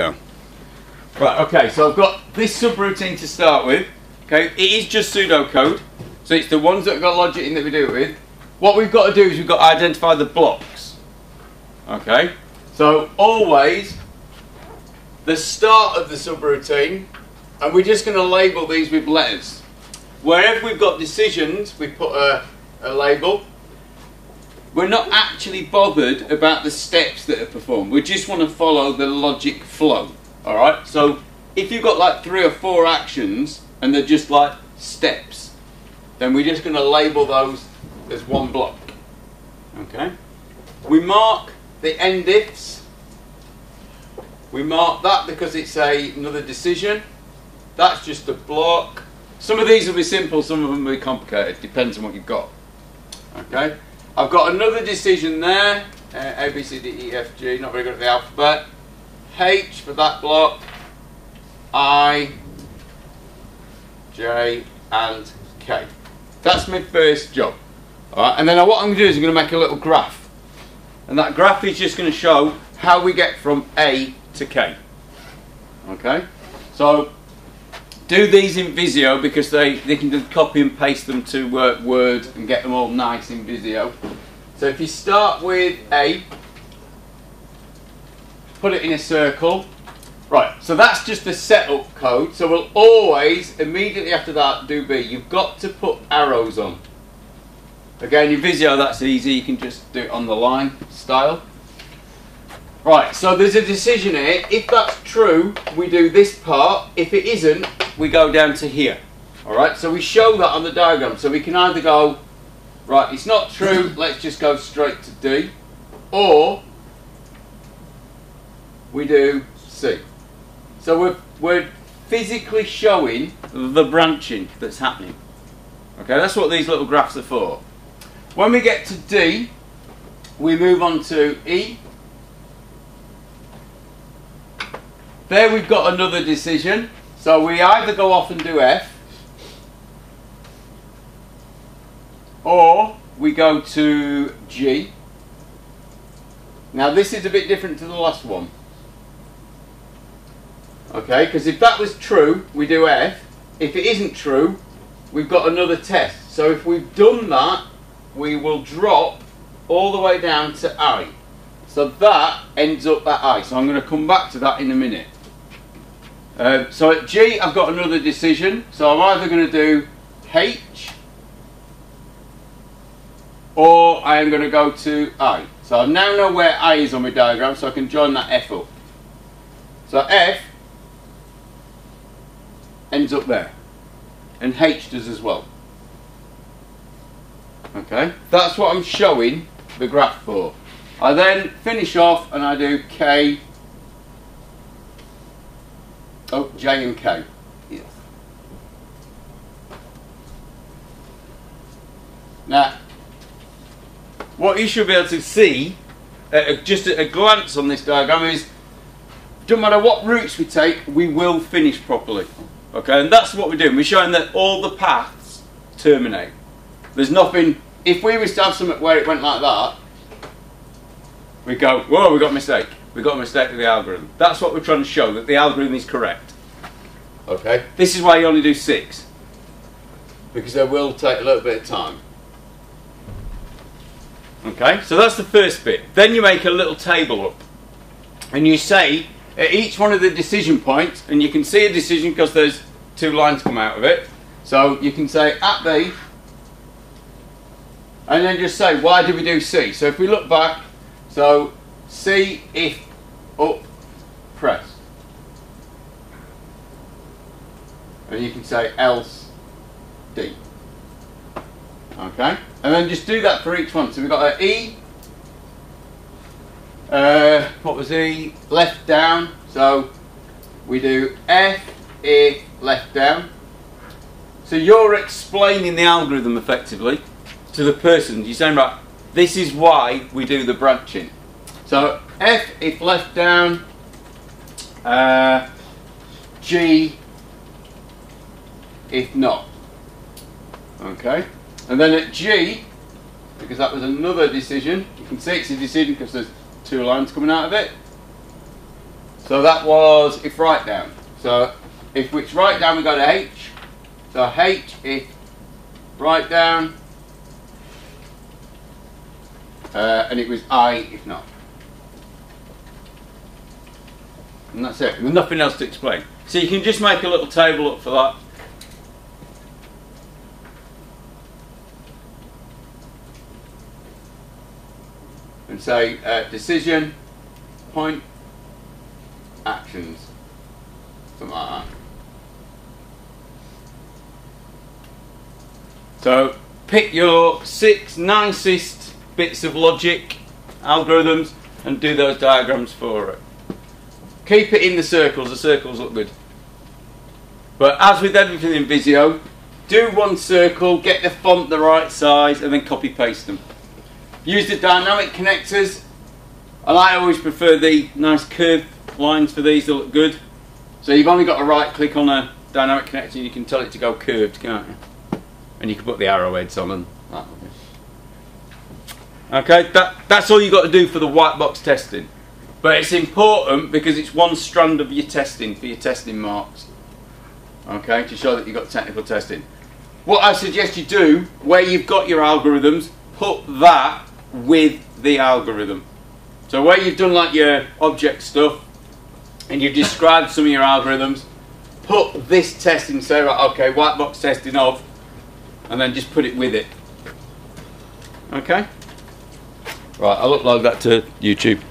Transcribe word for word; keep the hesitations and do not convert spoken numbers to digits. Yeah. Right, okay, so I've got this subroutine to start with. Okay, it is just pseudocode, so it's the ones that have got logic in that we do with. What we've got to do is we've got to identify the blocks. Okay, so always the start of the subroutine, and we're just going to label these with letters. Wherever we've got decisions, we put a, a label. We're not actually bothered about the steps that are performed. We just want to follow the logic flow. All right. So if you've got like three or four actions and they're just like steps, then we're just going to label those as one block. Okay. We mark the end ifs. We mark that because it's a, another decision. That's just a block. Some of these will be simple. Some of them will be complicated. Depends on what you've got. Okay. I've got another decision there, uh, A, B, C, D, E, F, G, not very good at the alphabet, H for that block, I, J and K. That's my first job. All right, and then what I'm going to do is I'm going to make a little graph, and that graph is just going to show how we get from A to K. Okay, so do these in Visio because they, they can just copy and paste them to uh, Word and get them all nice in Visio. So if you start with A, put it in a circle. Right, so that's just the setup code. So we'll always, immediately after that, do B. You've got to put arrows on. Again, in Visio that's easy. You can just do it on the line style. Right, so there's a decision here. If that's true, we do this part. If it isn't, we go down to here. All right, so we show that on the diagram. So we can either go, right, it's not true, let's just go straight to D, or we do C. So we're, we're physically showing the branching that's happening. Okay, that's what these little graphs are for. When we get to D, we move on to E. There we've got another decision. So we either go off and do F, or we go to G. Now this is a bit different to the last one. Okay, because if that was true, we do F. If it isn't true, we've got another test. So if we've done that, we will drop all the way down to I. So that ends up at I. So I'm going to come back to that in a minute. Uh, so at G, I've got another decision. So I'm either going to do H, or I am going to go to I. So I now know where I is on my diagram, so I can join that F up. So F ends up there, and H does as well. Okay, that's what I'm showing the graph for. I then finish off and I do K, oh, J and K. Yes. Now, what you should be able to see, uh, just at a glance on this diagram, is doesn't matter what routes we take, we will finish properly. Okay, and that's what we're doing. We're showing that all the paths terminate. There's nothing, if we was to have something where it went like that, we go, whoa, we got a mistake. We got a mistake with the algorithm. That's what we're trying to show, that the algorithm is correct. Okay. This is why you only do six. Because they will take a little bit of time. Okay, so that's the first bit. Then you make a little table up. And you say, at each one of the decision points, and you can see a decision because there's two lines come out of it. So you can say, at B, and then just say, why did we do C? So if we look back, so, C, if, up, press. And you can say else, D. Okay? And then just do that for each one. So we've got E, uh, what was E? Left down. So we do F, if, left down. So you're explaining the algorithm effectively to the person. You're saying, right, this is why we do the branching. So F if left down, uh, G if not. Okay, and then at G, because that was another decision, you can see it's a decision because there's two lines coming out of it. So that was if write down. So if it's write down, we got to H. So H if write down, uh, and it was I if not. And that's it. There's nothing else to explain. So you can just make a little table up for that. And say uh, decision, point, actions, something like that. So pick your six nicest bits of logic, algorithms, and do those diagrams for it. Keep it in the circles, the circles look good. But as with everything in Visio, do one circle, get the font the right size, and then copy paste them. Use the dynamic connectors, and I always prefer the nice curved lines for these, they look good. So you've only got to right click on a dynamic connector and you can tell it to go curved, can't you? And you can put the arrowheads on and that. Okay, that, that's all you've got to do for the white box testing. But it's important because it's one strand of your testing for your testing marks. Okay, to show that you've got technical testing. What I suggest you do, where you've got your algorithms, put that with the algorithm. So where you've done like your object stuff and you've described some of your algorithms, put this test and say, right, okay, white box testing of, and then just put it with it. Okay? Right, I'll upload that to YouTube.